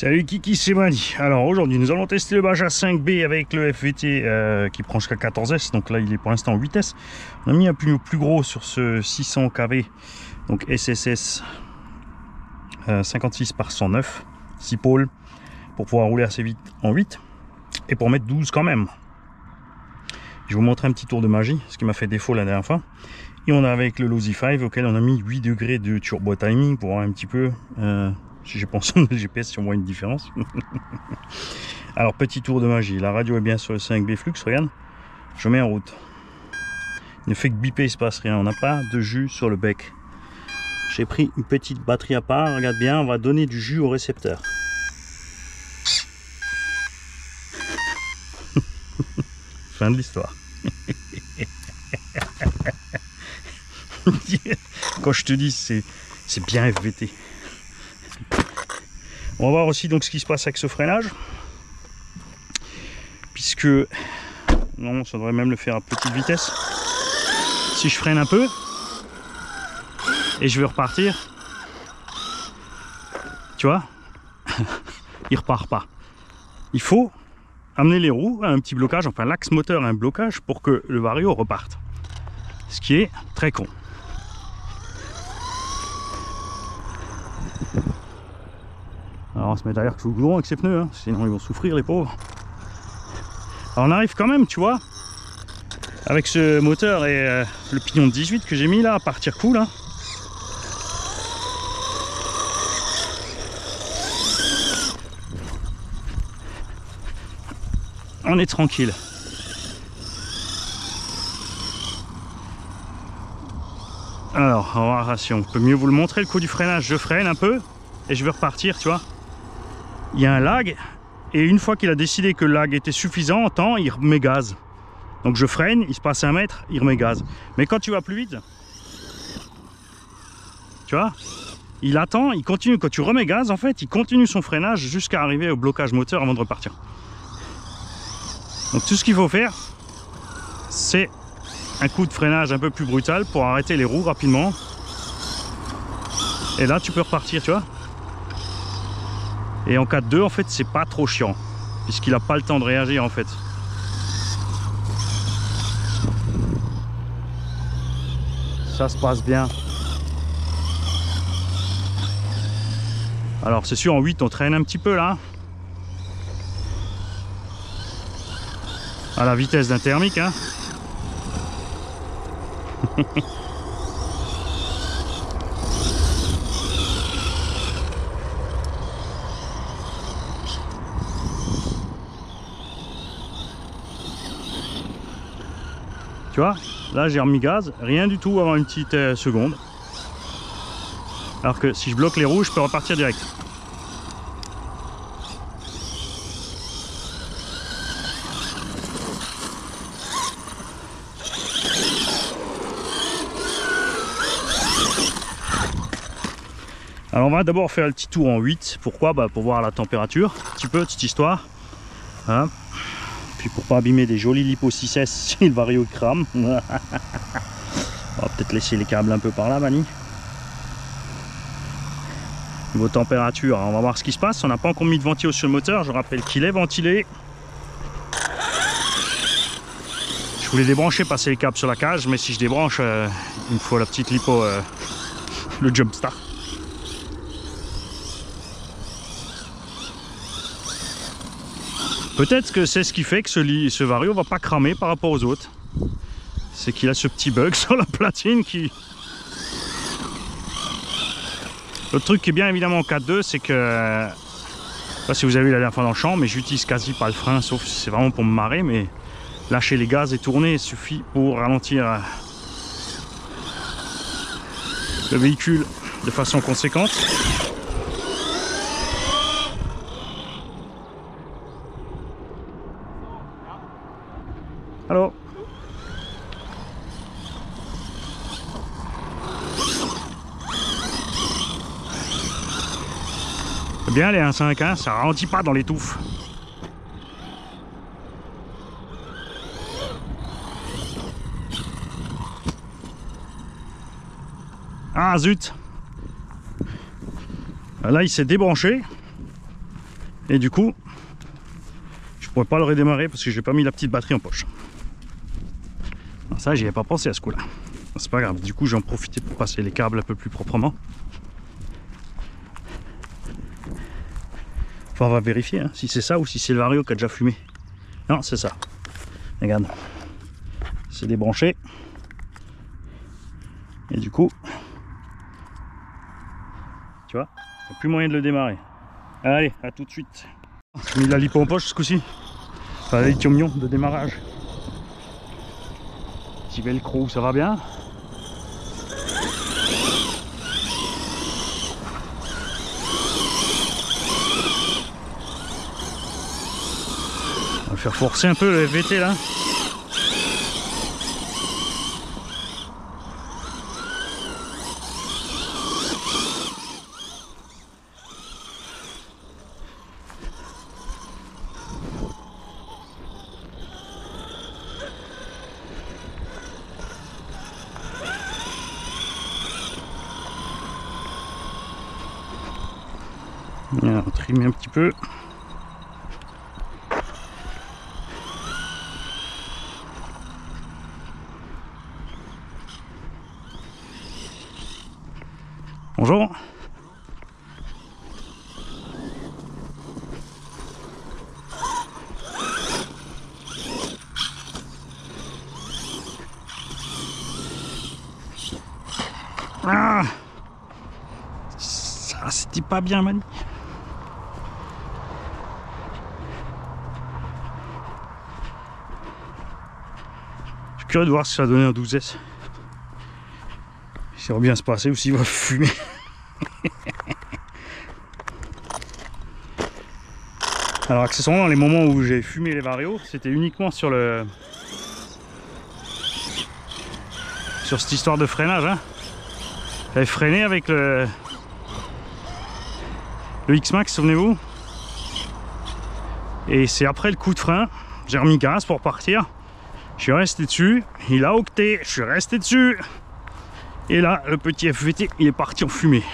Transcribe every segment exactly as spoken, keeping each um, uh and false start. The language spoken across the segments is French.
Salut Kiki, c'est Mani. Alors aujourd'hui nous allons tester le Baja cinq B avec le F V T euh, qui prend jusqu'à quatorze S. Donc là il est pour l'instant en huit S. On a mis un pneu plus gros sur ce six cents k v, donc S S S euh, cinquante-six par cent neuf, six pôles, pour pouvoir rouler assez vite en huit et pour mettre douze quand même. Je vous montre un petit tour de magie, ce qui m'a fait défaut la dernière fois. Et on a avec le Losi cinq auquel on a mis huit degrés de turbo timing pour voir un petit peu euh, si j'ai pensé dans le G P S si on voit une différence. Alors petit tour de magie, la radio est bien sur le cinq B Flux, regarde, je mets en route. Il ne fait que biper, il ne se passe rien, on n'a pas de jus sur le bec. J'ai pris une petite batterie à part, regarde bien, on va donner du jus au récepteur. Fin de l'histoire. Quand je te dis, c'est bien F V T. On va voir aussi donc ce qui se passe avec ce freinage, puisque non, ça devrait même le faire à petite vitesse. Si je freine un peu et je veux repartir, tu vois, il repart pas. Il faut amener les roues à un petit blocage, enfin l'axe moteur à un blocage pour que le vario reparte, ce qui est très con. Alors on se met derrière que je vous gourons avec ces pneus, hein, sinon ils vont souffrir les pauvres. Alors on arrive quand même, tu vois, avec ce moteur et euh, le pignon de dix-huit que j'ai mis là, à partir cool. Hein. On est tranquille. Alors, on va voir si on peut mieux vous le montrer, le coup du freinage. Je freine un peu et je vais repartir, tu vois. Il y a un lag, et une fois qu'il a décidé que le lag était suffisant en temps, il remet gaz. Donc je freine, il se passe un mètre, il remet gaz. Mais quand tu vas plus vite, tu vois, il attend, il continue. Quand tu remets gaz, en fait, il continue son freinage jusqu'à arriver au blocage moteur avant de repartir. Donc tout ce qu'il faut faire, c'est un coup de freinage un peu plus brutal pour arrêter les roues rapidement. Et là, tu peux repartir, tu vois. Et en quatre deux, en fait, c'est pas trop chiant, puisqu'il n'a pas le temps de réagir, en fait. Ça se passe bien. Alors, c'est sûr, en huit, on traîne un petit peu, là. À la vitesse d'un thermique, hein. Tu vois, là j'ai remis gaz, rien du tout avant une petite euh, seconde. Alors que si je bloque les roues, je peux repartir direct. Alors on va d'abord faire le petit tour en huit. Pourquoi? Bah pour voir la température, un petit peu, petite histoire. Hein, puis pour pas abîmer des jolis lipo six S si le vario crame. On va peut-être laisser les câbles un peu par là, Mani. Niveau température, on va voir ce qui se passe. On n'a pas encore mis de ventilo sur le moteur, je rappelle qu'il est ventilé. Je voulais débrancher, passer les câbles sur la cage, mais si je débranche, euh, il me faut la petite lipo, euh, le jump start. Peut-être que c'est ce qui fait que ce, ce vario va pas cramer par rapport aux autres. C'est qu'il a ce petit bug sur la platine qui... L'autre truc qui est bien évidemment en quatre deux, c'est que... Je sais pas si vous avez vu la dernière fois dans le champ, mais j'utilise quasi pas le frein, sauf si c'est vraiment pour me marrer, mais lâcher les gaz et tourner suffit pour ralentir le véhicule de façon conséquente. Allô. Bien les un virgule cinq, hein, ça ralentit pas dans les touffes. Ah zut. Là il s'est débranché. Et du coup, je pourrais pas le redémarrer parce que j'ai pas mis la petite batterie en poche. Alors ça, j'y ai pas pensé à ce coup-là. C'est pas grave. Du coup, j'en profitais pour passer les câbles un peu plus proprement. Enfin, on va vérifier hein, si c'est ça ou si c'est le vario qui a déjà fumé. Non, c'est ça. Regarde, c'est débranché. Et du coup, tu vois, il n'y a plus moyen de le démarrer. Allez, à tout de suite. J'ai mis la lipo en poche ce coup-ci. Enfin, la lithium-ion de démarrage. J'y vais le crew, ça va bien. On va faire forcer un peu le F V T là. On trimait un petit peu. Bonjour. Ah, ça c'était pas bien, Mani. Curieux de voir si ça donnait un douze S. Ça va bien se passer ou s'il va fumer. Alors accessoirement, les moments où j'ai fumé les varios, c'était uniquement sur le sur cette histoire de freinage. Hein. J'avais freiné avec le le X-Maxx, souvenez-vous. Et c'est après le coup de frein, j'ai remis gaz pour partir. Je suis resté dessus, il a octé, je suis resté dessus. Et là, le petit F V T, il est parti en fumée.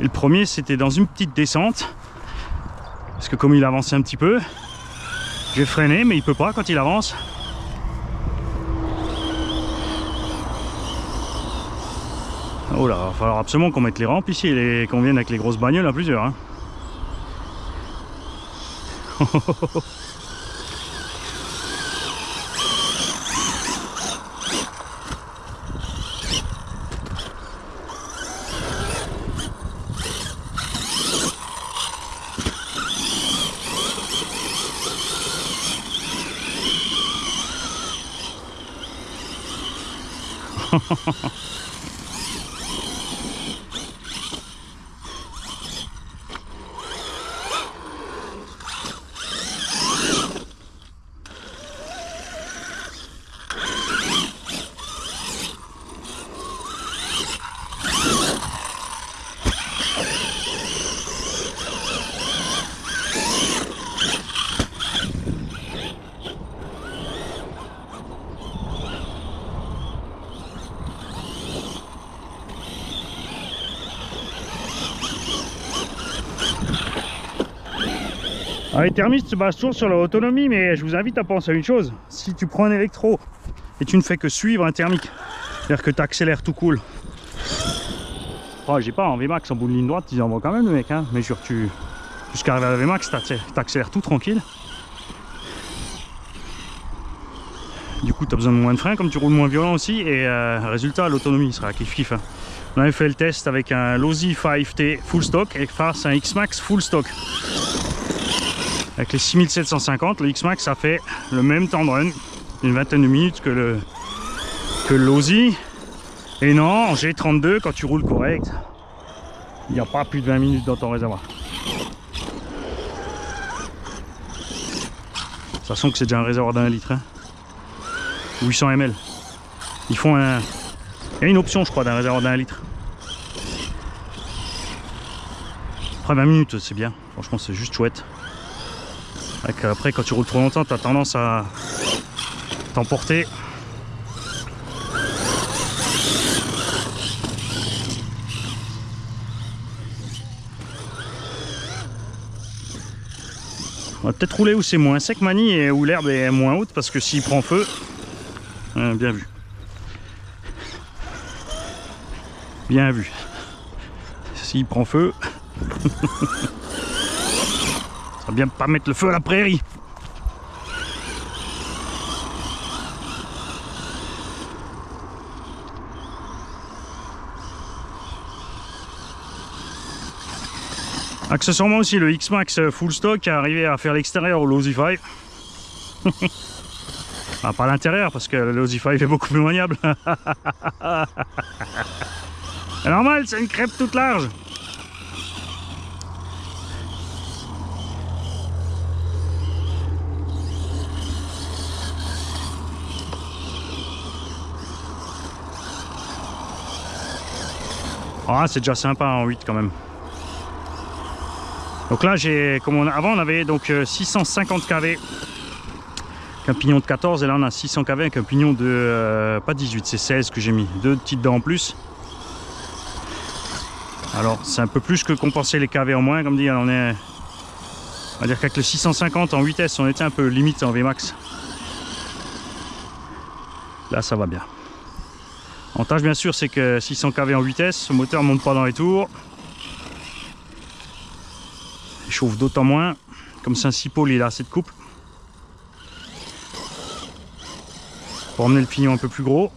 Et le premier, c'était dans une petite descente. Parce que comme il avançait un petit peu, j'ai freiné, mais il peut pas quand il avance. Oh là, il va falloir absolument qu'on mette les rampes ici et qu'on vienne avec les grosses bagnoles à plusieurs. Hein. Alors les thermistes se basent toujours sur leur autonomie, mais je vous invite à penser à une chose. Si tu prends un électro et tu ne fais que suivre un thermique, c'est-à-dire que tu accélères tout cool. Oh, j'ai pas en V max en bout de ligne droite, ils en vont quand même le mec, hein. Mais sûr tu jusqu'à arriver à la V max, tu accélères tout tranquille. Du coup, tu as besoin de moins de frein, comme tu roules moins violent aussi, et euh, résultat, l'autonomie sera kiff-kiff. Hein. On avait fait le test avec un Losi cinq T full stock et face à un X-Maxx full stock. Avec les six mille sept cent cinquante, le X-Maxx a fait le même temps de run, une vingtaine de minutes que le que Losi. Et non, en G trente-deux, quand tu roules correct, il n'y a pas plus de vingt minutes dans ton réservoir. Sachant que c'est déjà un réservoir d'un litre, hein, huit cents millilitres. Ils font un... Il y a une option, je crois, d'un réservoir d'un litre. Après vingt minutes, c'est bien. Franchement, c'est juste chouette. Après, quand tu roules trop longtemps, tu as tendance à t'emporter. On va peut-être rouler où c'est moins sec, Mani, et où l'herbe est moins haute, parce que s'il prend feu, euh, bien vu. Bien vu. S'il prend feu, ça va bien pas mettre le feu à la prairie. Accessoirement aussi le X-Maxx full stock est arrivé à faire l'extérieur au Losi cinq. Ah, pas l'intérieur parce que le Losi cinq est beaucoup plus maniable. C'est normal, c'est une crêpe toute large. Ah, c'est déjà sympa en huit quand même. Donc là, j'ai, comme on, avant on avait donc six cent cinquante kilowatts avec un pignon de quatorze, et là on a six cents kilowatts avec un pignon de, euh, pas dix-huit, c'est seize que j'ai mis, deux petites dents en plus. Alors c'est un peu plus que compenser les kilowatts en moins, comme dit, on est, on va dire qu'avec le six cent cinquante en huit S, on était un peu limite en Vmax. Là ça va bien. L'avantage bien sûr, c'est que six cents kilowatts en huit S, le moteur ne monte pas dans les tours. Il chauffe d'autant moins, comme c'est un six pôles, il a assez de couple pour emmener le pignon un peu plus gros.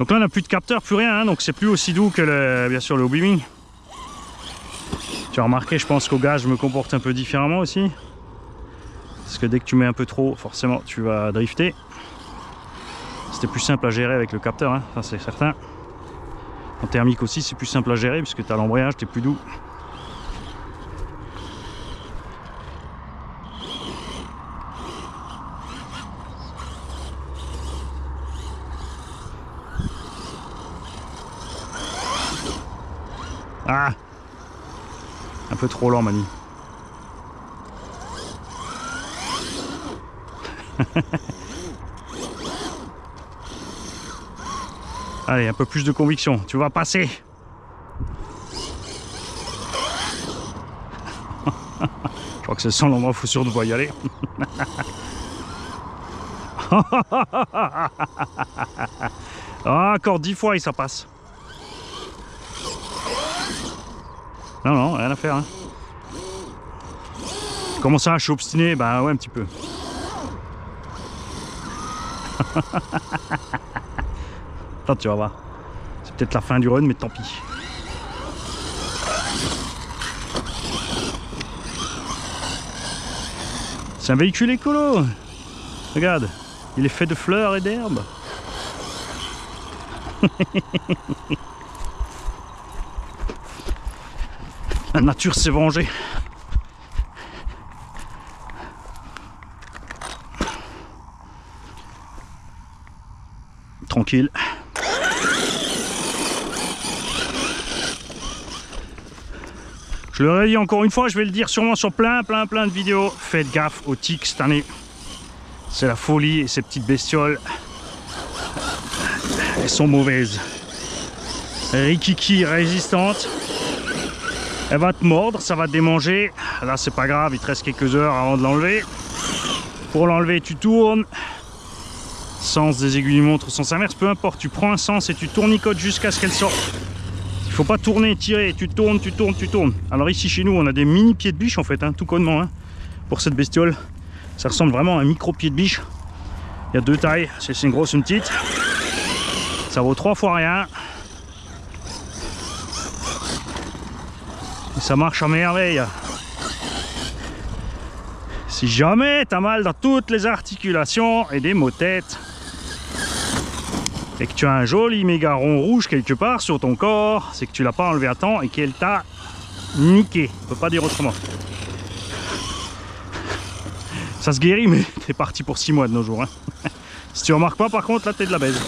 Donc là on n'a plus de capteur, plus rien, hein, donc c'est plus aussi doux que le, bien sûr le hobby-wing. Tu as remarqué, je pense qu'au gaz je me comporte un peu différemment aussi. Parce que dès que tu mets un peu trop, forcément tu vas drifter. C'était plus simple à gérer avec le capteur, hein, ça c'est certain. En thermique aussi c'est plus simple à gérer puisque tu as l'embrayage, tu es plus doux. Ah, un peu trop lent, Mani. Allez, un peu plus de conviction, tu vas passer. Je crois que c'est sans l'endroit où il faut surtout y aller. Ah, encore dix fois et ça passe. Non, non, rien à faire, hein. Commencer à s'obstiner, bah ouais, un petit peu. Attends, tu vas voir. C'est peut-être la fin du run, mais tant pis. C'est un véhicule écolo. Regarde, il est fait de fleurs et d'herbes. La nature s'est vengée. Tranquille. Je le redis encore une fois, je vais le dire sûrement sur plein plein plein de vidéos. Faites gaffe aux tiques cette année. C'est la folie et ces petites bestioles. Elles sont mauvaises. Rikiki résistante. Elle va te mordre, ça va te démanger. Là c'est pas grave, il te reste quelques heures avant de l'enlever. Pour l'enlever, tu tournes. Sens des aiguilles du montre, sens inverse, peu importe, tu prends un sens et tu tournicotes jusqu'à ce qu'elle sorte. Il faut pas tourner, tirer, tu tournes, tu tournes, tu tournes. Alors ici chez nous on a des mini pieds de biche en fait, hein, tout connement, hein, pour cette bestiole. Ça ressemble vraiment à un micro pied de biche. Il y a deux tailles, c'est une grosse, une petite. Ça vaut trois fois rien. Et ça marche à merveille. Si jamais t'as mal dans toutes les articulations et des maux de tête, et que tu as un joli méga rond rouge quelque part sur ton corps, c'est que tu l'as pas enlevé à temps et qu'elle t'a niqué. On peut pas dire autrement. Ça se guérit, mais t'es parti pour six mois de nos jours, hein. Si tu remarques pas, par contre, là t'es de la baise.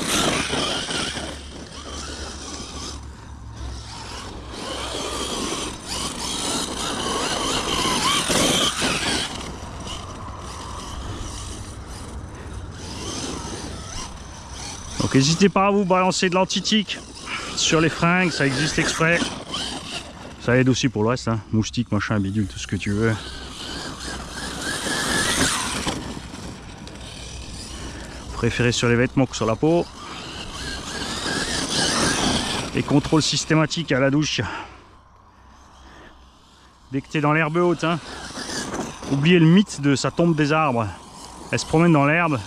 Donc n'hésitez pas à vous balancer de l'antitique sur les fringues, ça existe exprès. Ça aide aussi pour le reste, hein. Moustique, machin, bidule, tout ce que tu veux. Préférez sur les vêtements que sur la peau. Et contrôle systématique à la douche. Dès que tu es dans l'herbe haute, hein, oubliez le mythe de ça tombe des arbres. Elle se promène dans l'herbe,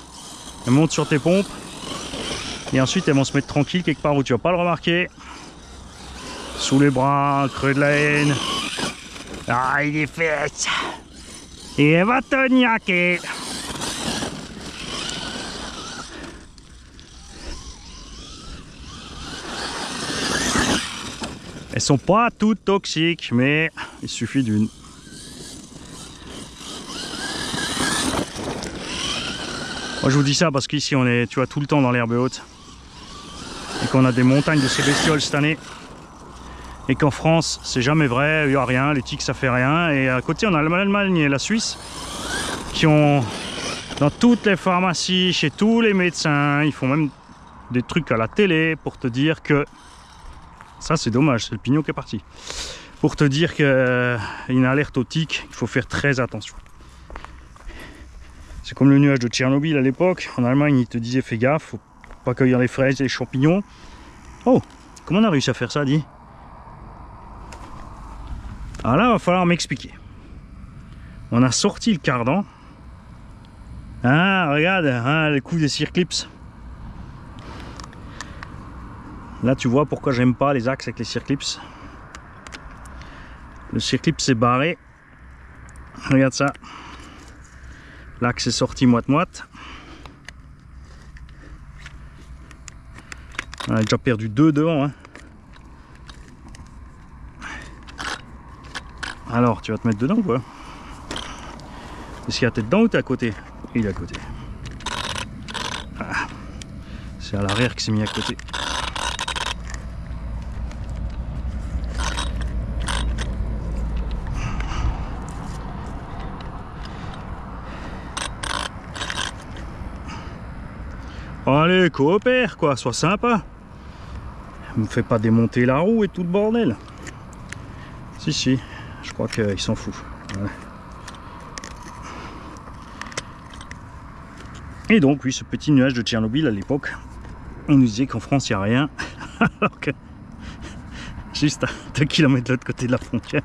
elle monte sur tes pompes, et ensuite elles vont se mettre tranquille quelque part où tu vas pas le remarquer. Sous les bras, creux de la haine. Ah, il est fait. Et elle va te niaquer. Elles sont pas toutes toxiques, mais il suffit d'une. Moi je vous dis ça parce qu'ici on est, tu vois, tout le temps dans l'herbe haute et qu'on a des montagnes de ces bestioles cette année et qu'en France c'est jamais vrai, il n'y a rien, les tiques ça fait rien, et à côté on a l'Allemagne et la Suisse qui ont dans toutes les pharmacies, chez tous les médecins, ils font même des trucs à la télé pour te dire que ça c'est dommage, c'est le pignon qui est parti, pour te dire qu'il y a une alerte aux tiques, il faut faire très attention. C'est comme le nuage de Tchernobyl à l'époque. En Allemagne, ils te disaient fais gaffe, faut pas cueillir les fraises et les champignons. Oh, comment on a réussi à faire ça, dit? Ah là, va falloir m'expliquer. On a sorti le cardan. Ah, regarde, hein, le coup des circlips. Là, tu vois pourquoi j'aime pas les axes avec les circlips. Le circlip s'est barré. Regarde ça. L'axe est sorti moite-moite. On a déjà perdu deux devant. Hein. Alors, tu vas te mettre dedans ou quoi? Est-ce qu'il y a t'es dedans ou t'es à côté? Il est à côté. Ah. C'est à l'arrière qu'il s'est mis à côté. Allez, coopère quoi, sois sympa. Ne me fais pas démonter la roue et tout le bordel. Si, si, je crois qu'il s'en fout. Voilà. Et donc, oui, ce petit nuage de Tchernobyl à l'époque, on nous disait qu'en France il n'y a rien, alors que juste à deux kilomètres de l'autre côté de la frontière,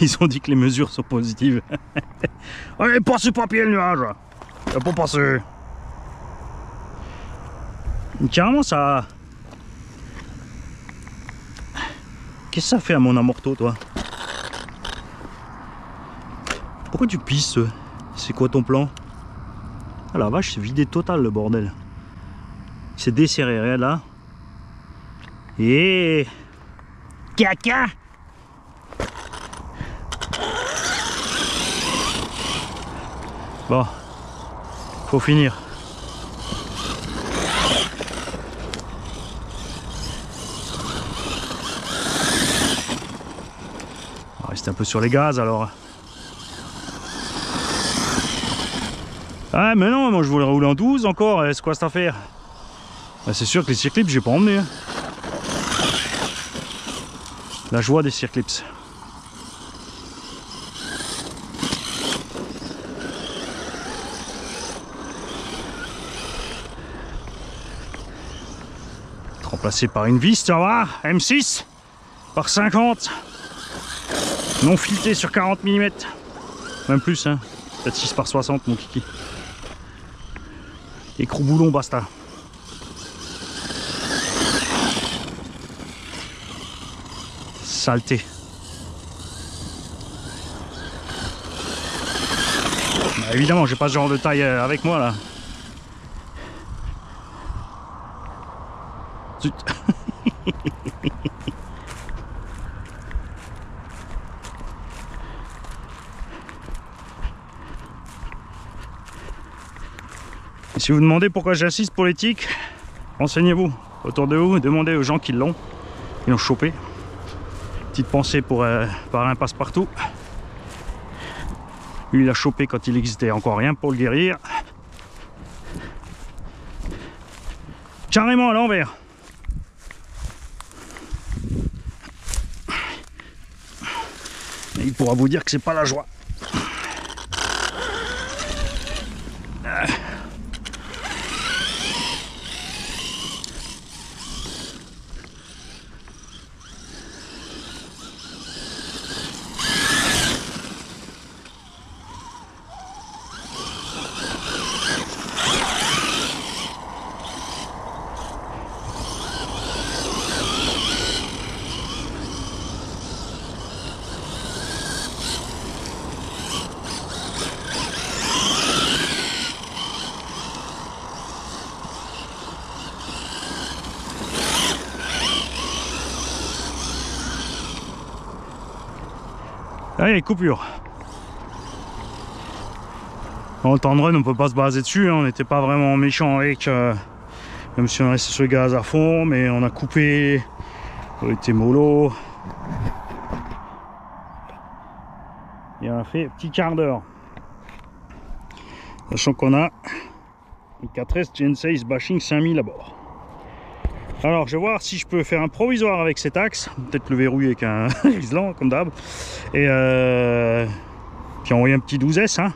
ils ont dit que les mesures sont positives. Allez, passe le papier, le nuage. Il n'a pas passé. Carrément ça... Qu'est-ce que ça fait à mon amorto, toi? Pourquoi tu pisses? C'est quoi ton plan? Ah la vache, c'est vidé total le bordel. C'est desserré là. Et... Caca! Bon. Faut finir. C'était un peu sur les gaz alors. Ah mais non, moi je voulais rouler en douze encore, c'est quoi cette affaire? Bah, c'est sûr que les circlips j'ai pas emmené. Hein. La joie des circlips. Remplacé par une vis, ça va, M six par cinquante. Non fileté sur quarante millimètres, même plus, hein. Peut-être six par soixante, mon kiki. Écrou boulon, basta. Saleté. Bah, évidemment, j'ai pas ce genre de taille avec moi là. Zut. Si vous demandez pourquoi j'assiste pour les tiques, renseignez-vous autour de vous, demandez aux gens qui l'ont, ils l'ont chopé. Petite pensée pour euh, par un passe-partout. Lui, il a chopé quand il existait encore rien pour le guérir. carrément à l'envers. Il pourra vous dire que c'est pas la joie. Allez, coupure. En temps de run, on ne peut pas se baser dessus, hein. On n'était pas vraiment méchant avec, euh, même si on restait sur le gaz à fond, mais on a coupé, on était mollo. Et on a fait petit quart d'heure. Sachant qu'on a une quatre S Gen six bashing cinq mille à bord. Alors je vais voir si je peux faire un provisoire avec cet axe, peut-être le verrouiller avec un Island comme d'hab, et euh... puis envoyer un petit douze S hein.